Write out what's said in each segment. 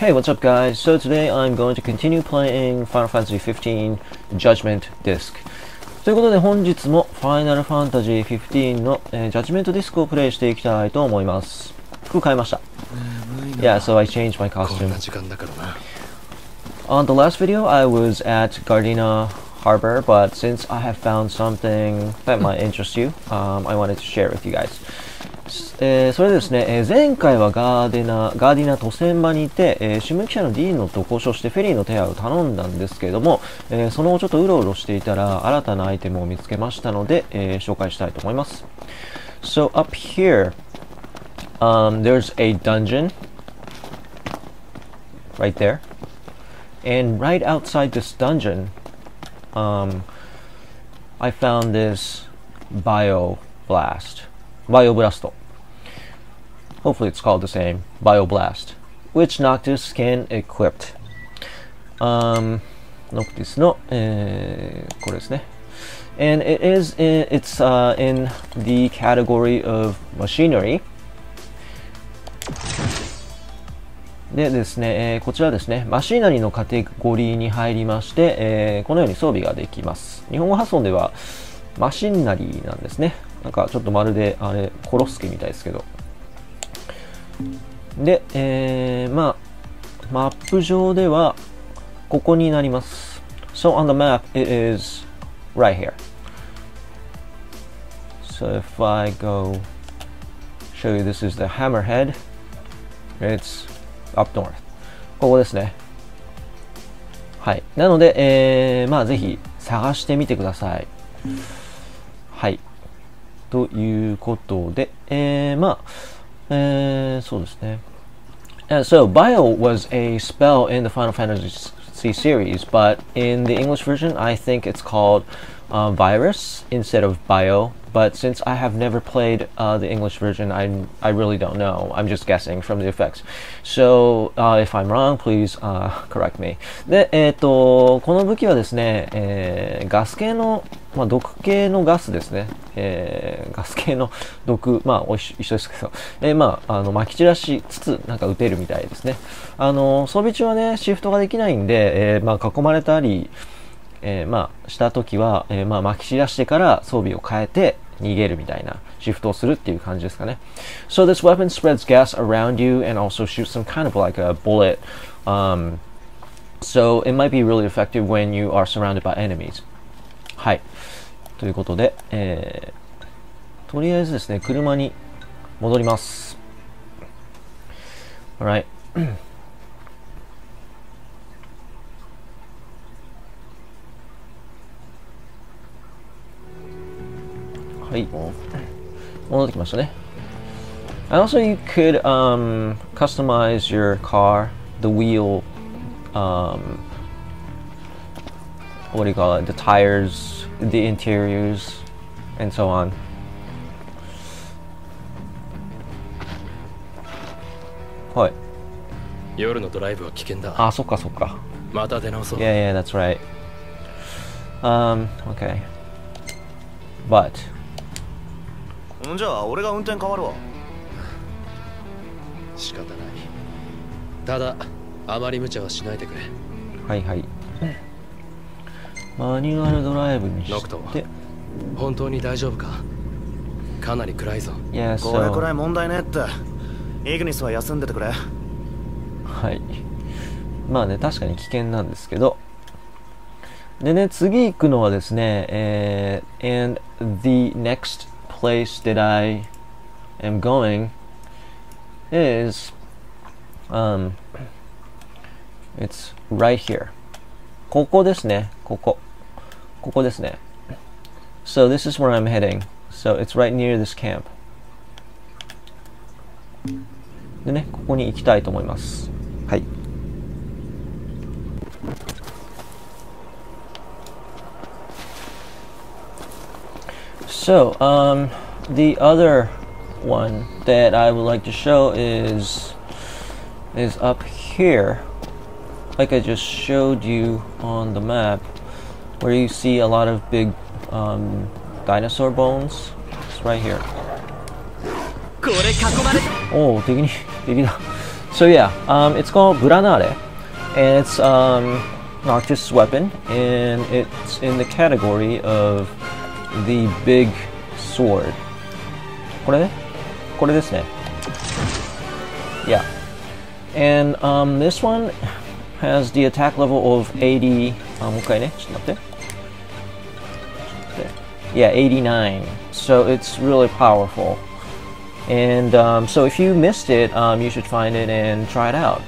Hey, what's up guys? So today I'm going to continue playing Final Fantasy XV Judgment Disc ということで本日も Final Fantasy XV の、Judgment Disc をプレイしていきたいと思います服変えました Yeah, so I changed my costume On the last video I was at Gardena Harbor but since I have found something that might interest you, I wanted to share with you guysそれでですね、前回はガーディナ渡船場にいて、新聞記者のディーンのと交渉してフェリーの手配を頼んだんですけれども、その後ちょっとうろうろしていたら新たなアイテムを見つけましたので、紹介したいと思います。So up here, there's a dungeon right there, and right outside this dungeon, I found this Bio Blast.Bio Blast. Hopefully it's called the same. Bio Blast, which Noctis can equip. Noctis no, これですね。And it is in the category of machinery. でですね、こちらですね、マシーナリーのカテゴリーに入りまして、このように装備ができます。日本語発音ではマシンナリーなんですね。なんかちょっとまるであれコロスケみたいですけどで、まあマップ上ではここになります So on the map it is right here So if I go show you this is the hammerhead It's up north ここですねはいなので、まあぜひ探してみてくださいはいということで、まあ、そうですね。So, Bio was a spell in the Final Fantasy series, but in the English version, I think it's called Virus instead of Bio. But since I have never played the English version, I really don't know. I'm just guessing from the effects. So, if I'm wrong, please correct me. で、この武器はですね、ガス系のまあ毒系のガスですね、ガス系の毒、まあ一緒ですけど、まあ、まき散らしつつなんか撃てるみたいですね装備中はねシフトができないんで、まあ、囲まれたり、まあ、した時は、まあ、まき散らしてから装備を変えて逃げるみたいなシフトをするっていう感じですかね So this weapon spreads gas around you and also shoots some kind of like a bullet、so it might be really effective when you are surrounded by enemiesはいということで、とりあえずですね車に戻ります。Alright. And also you could customize your car, the wheel, what do you call it, the tires, the interiors, and so on. What? Ah, so. Yeah, that's right. Okay. But. Hi. マニュアルドライブにして本当に大丈夫かかなり暗いぞこれくらい問題ねってイグニスは休んでてくれはいまあね確かに危険なんですけどでね次行くのはですね、and the next place that I am going is it's right here ここですねここですね So this is where I'm heading So it's right near this camp でね、ここに行きたいと思いますはいSo, the other one that I would like to show is up here like I just showed you on the map where you see a lot of big dinosaur bones. It's right here. Oh, 敵だ。So yeah, it's called Buranare, and it's Noctis' weapon, and it's in the category of the big sword. これですね. Yeah. And this one has the attack level of 80. もう一回ね。ちょっと待って。Yeah, 89. So it's really powerful. And so if you missed it, you should find it and try it out.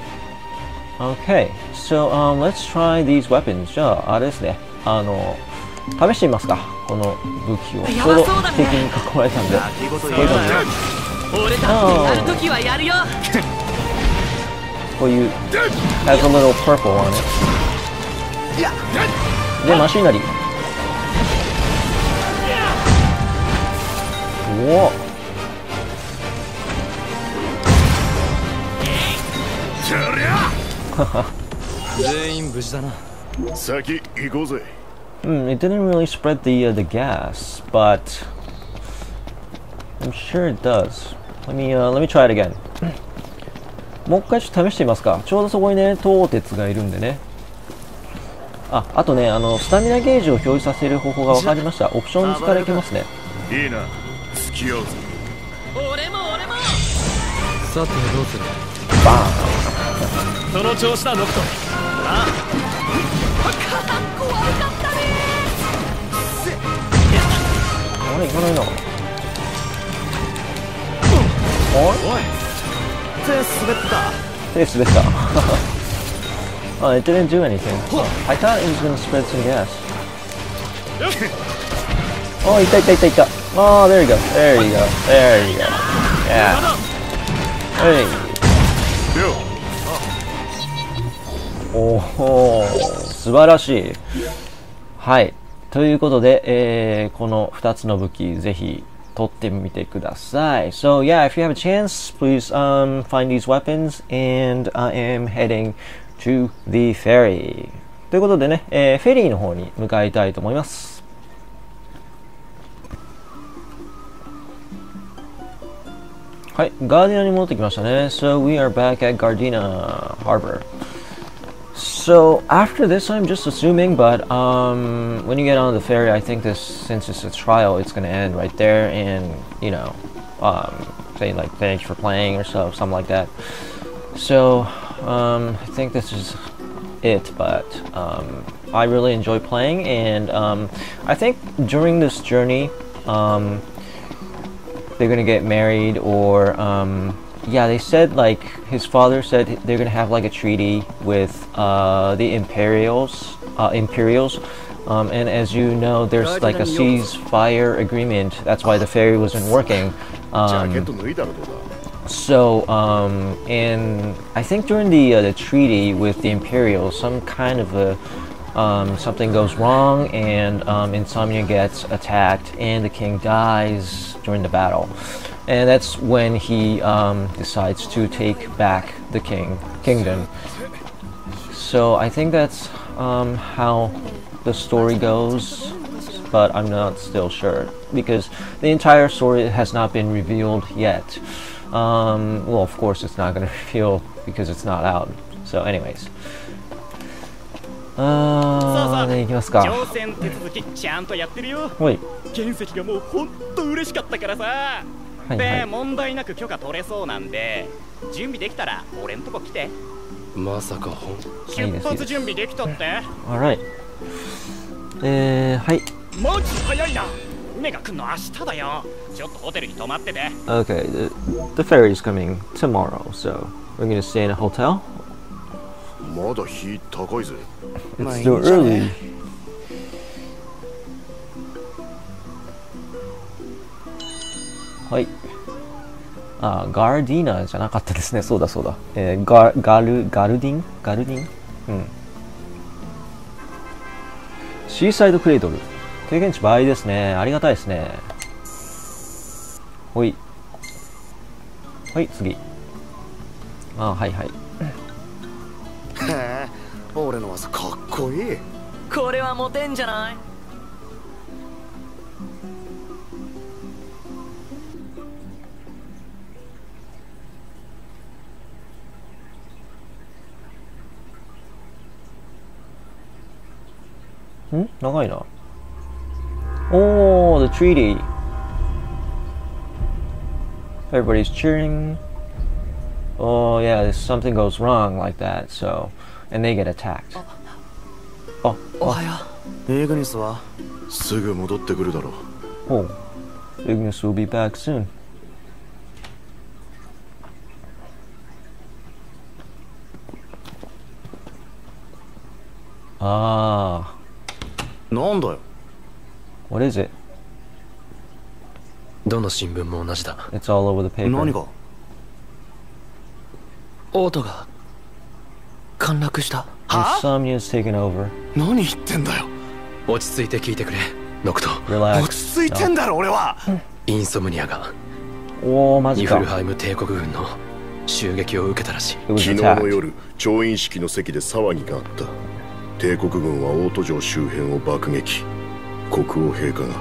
Okay, so let's try these weapons. じゃあ、あれですね。試してみますか。この武器を。ちょうど敵に囲まれたんで。こういう、has a little purple on it. で、マシンなり。おお。 It didn't really spread the gas, but I'm sure it does. Let me try it again. もう一回ちょっと試してみますか。ちょうどそこにね、凍鉄がいるんでね。あ、あとね、スタミナゲージを表示させる方法が分かりました。オプション使いいけますね。いいな。付き合うぜ。俺も。さてどうする？バーン。 その調子だノクト。ああ。怖かったね。あれ行かないな。おい。手滑った。Oh, it didn't do anything. I thought it was gonna spread some gas. Oh, it. Oh, there you go. Yeah. Hey. おお、素晴らしい。はい。ということで、この2つの武器ぜひ取ってみてください。So yeah, if you have a chance, please find these weapons, and I am heading to the ferry. ということでね、フェリーの方に向かいたいと思います。 はい、ガーディナに戻ってきましたね。So we are back at Gardena Harbor. So after this, I'm just assuming, but when you get on the ferry, I think this, since it's a trial, it's gonna end right there, and you know, say like thanks for playing or so, something like that. So I think this is it, but I really enjoy playing, and I think during this journey, they're gonna get married, or yeah, they said, like, his father said they're gonna have like a treaty with the Imperials, and as you know, there's like a ceasefire agreement. That's why the ferry wasn't working. And I think during the treaty with the Imperials, some kind of a something goes wrong, and Insomnia gets attacked, and the king dies during the battle. And that's when he decides to take back the kingdom. So I think that's how the story goes, but I'm not still sure because the entire story has not been revealed yet. Well, of course, it's not going to reveal because it's not out. So, anyways. ああ、行きますか。乗船手続きちゃんとやってるよ。はい。原石がもう本当嬉しかったからさ。 で、問題なく許可取れそうなんで、準備できたら俺んとこ来て。まさか本出発準備できたって。あらい。はい。マジ早いな。船が来るの明日だよ。ちょっとホテルに泊まってて。Okay, the ferry is coming tomorrow, so we're gonna stay in a hotel. まだ日高いぜ。It's too early. Hi. Gardena じゃなかったですね。そうだそうだ。ガルディン。うん。シーサイドクレイドル。経験値倍ですね。ありがたいですね。ほい。はい、次。あ、はい。へえ、俺の技かっこいい。これはモテんじゃない？長いな。Oh, the treaty. Everybody's cheering. Oh yeah, something goes wrong like that, so and they get attacked. Oh. Oh. Ignis will be back soon. Ah. What is it? It's all over the paper. Insomnia is taken over. Relax. Insomnia. Oh, my God. It was attacked. 帝国軍は大都城周辺を爆撃。国王陛下が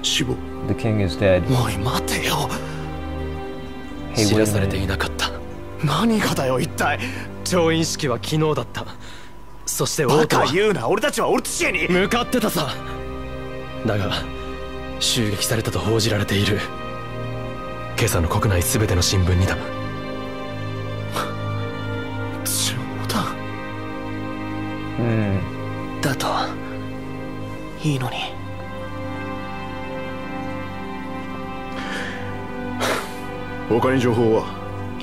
死亡。The king is dead. おい待てよ。知らされていなかった。何がだよ一体。調印式は昨日だった。そして王とは。バカ言うな。俺たちはオルツシエに向かってたさ。だが襲撃されたと報じられている。今朝の国内全ての新聞にだ。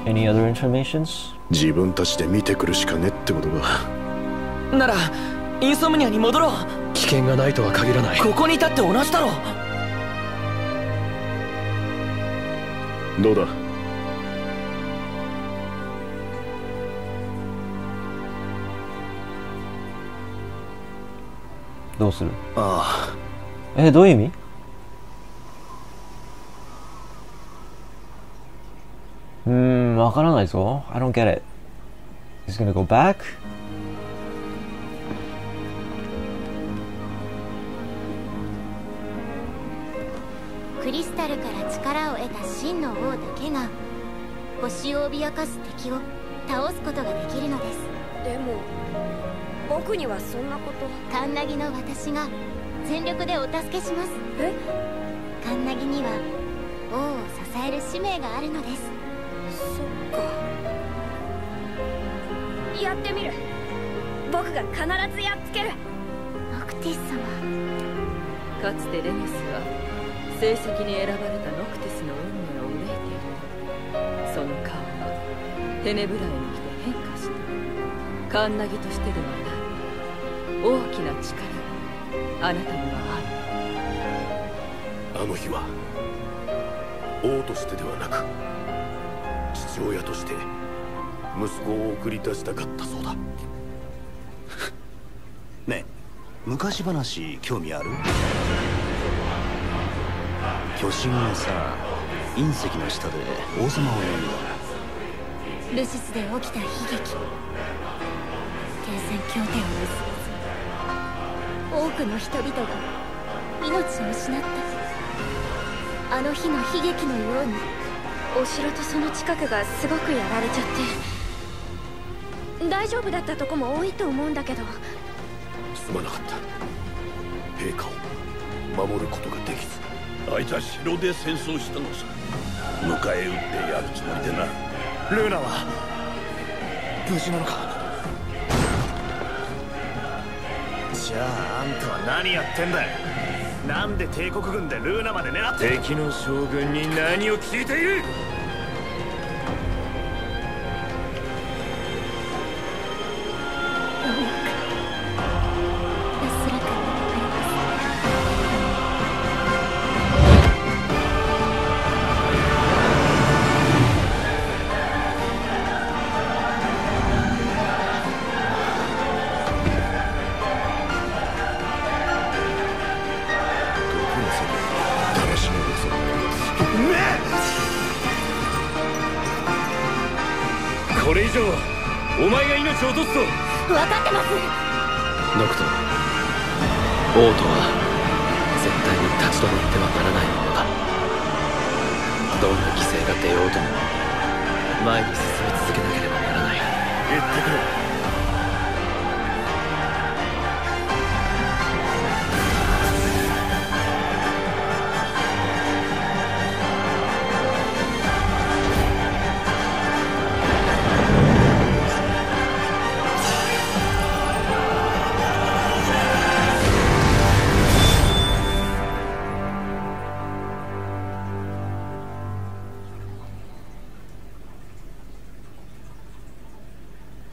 Any other informations? Ah. Eh, do you mean? I don't get it. He's gonna go back? Crystal から力を得た真の王だけが星を脅かす敵を倒すことができるのです。でも 僕にはそんなこと。カンナギの私が全力でお助けします。え？カンナギには王を支える使命があるのです。そっか。やってみる。僕が必ずやっつける。ノクティス様。かつてレネスは成績に選ばれたノクティスの運命を憂えている。その顔はテネブラへに来て変化した。カンナギとしてではない。 大きな力があなたにはある。あの日は王としてではなく父親として息子を送り出したかったそうだ。ねえ昔話興味ある？巨神がさ隕石の下で王様を呼んだ。ルシスで起きた悲劇。停戦協定を結ぶ。 多くの人々が命を失った。あの日の悲劇のようにお城とその近くがすごくやられちゃって。大丈夫だったとこも多いと思うんだけど。すまなかった。陛下を守ることができず。あいつは城で戦争したのさ。迎え撃ってやるつもりでな。ルーナは無事なのか？ じゃああんたは何やってんだよ。なんで帝国軍でルーナまで狙って敵の将軍に何を聞いている。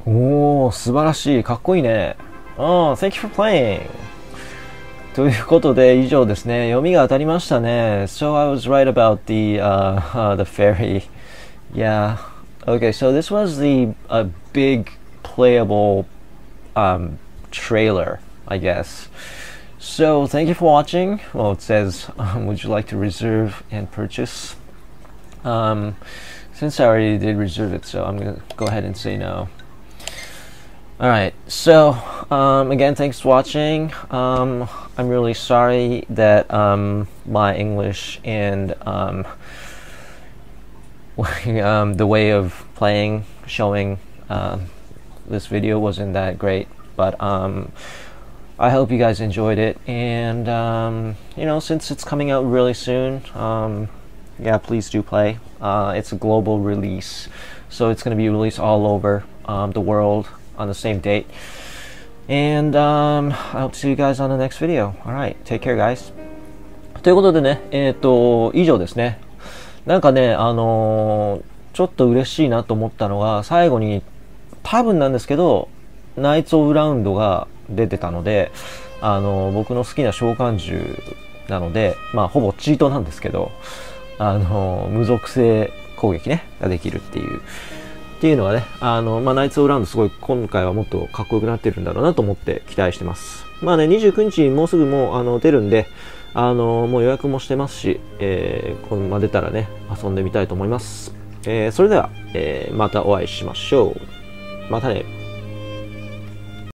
おー、素晴らしい。かっこいいね。Thank you for playing! ということで、以上ですね。読みが当たりましたね。So I was right about the fairy. Yeah. Okay, so this was a big playable trailer, I guess. So thank you for watching. Well, it says, would you like to reserve and purchase? Since I already did reserve it, so I'm gonna go ahead and say no. Alright, so again, thanks for watching. I'm really sorry that my English and the way of playing, showing this video wasn't that great, but I hope you guys enjoyed it, and you know, since it's coming out really soon, yeah, please do play. It's a global release, so it's going to be released all over the world on the same date, and I hope to see you guys on the next video. Alright, take care guys. ということでね、以上ですね。なんかね、ちょっと嬉しいなと思ったのが、最後に多分なんですけど、ナイツ・オブ・ラウンドが出てたので、僕の好きな召喚獣なので、まあほぼチートなんですけど、無属性攻撃ねができるっていうのはね、まあ、ナイツ・オブ・ラウンドすごい今回はもっとかっこよくなってるんだろうなと思って期待してます。まあね、29日もうすぐもう出るんで、もう予約もしてますし、このまま出たらね遊んでみたいと思います。それでは、またお会いしましょう。またね。